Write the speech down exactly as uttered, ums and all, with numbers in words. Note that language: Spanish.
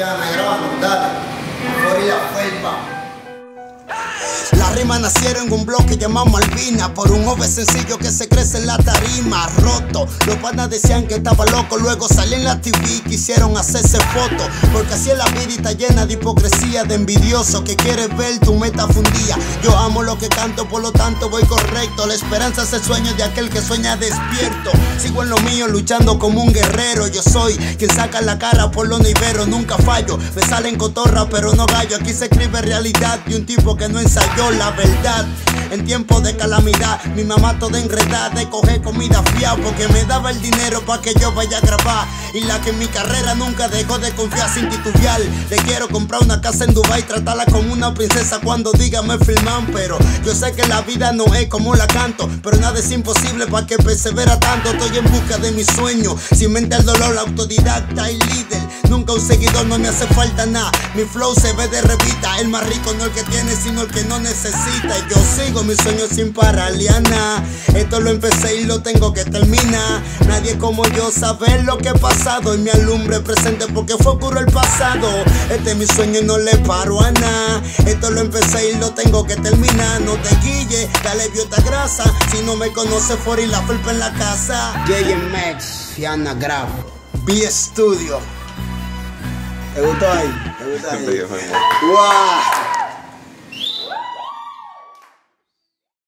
Ya me graban, dale, Gorila Felpa. Las rimas nacieron en un bloque llamado Malvina, por un joven sencillo que se crece en la tarima. Roto, los panas decían que estaba loco, luego salí en la T V y quisieron hacerse fotos, porque así es la vida y está llena de hipocresía, de envidioso que quieres ver tu meta fundía. Yo amo lo que canto, por lo tanto voy correcto. La esperanza es el sueño de aquel que sueña despierto. Sigo en lo mío luchando como un guerrero. Yo soy quien saca la cara por los niveros, nunca fallo. Me salen cotorra pero no gallo. Aquí se escribe realidad de un tipo que no ensayó la verdad. En tiempo de calamidad, mi mamá toda enredada de coger comida fiada, porque me daba el dinero para que yo vaya a grabar. Y la que en mi carrera nunca dejó de confiar sin titubear. Le quiero comprar una casa en Dubai, tratarla como una princesa cuando diga me filman. Pero yo sé que la vida no es como la canto, pero nada es imposible para que persevera tanto. Estoy en busca de mi sueño, sin mente el dolor, la autodidacta y líder. Nunca un seguidor, no me hace falta nada. Mi flow se ve de revista, el más rico no el que tiene sino el que no necesita. Y yo sigo mis sueños sin paraliana. Esto lo empecé y lo tengo que terminar. Nadie como yo sabe lo que ha pasado, y me alumbra el presente porque fue oscuro el pasado. Este es mi sueño y no le paro a nada. Esto lo empecé y lo tengo que terminar. No te guille, dale biota grasa. Si no me conoces, for y la felpa en la casa. J J Max y Ana Graf B Studio. ¿Te gustó ahí? ¿Te gustó ahí? ¡Wow!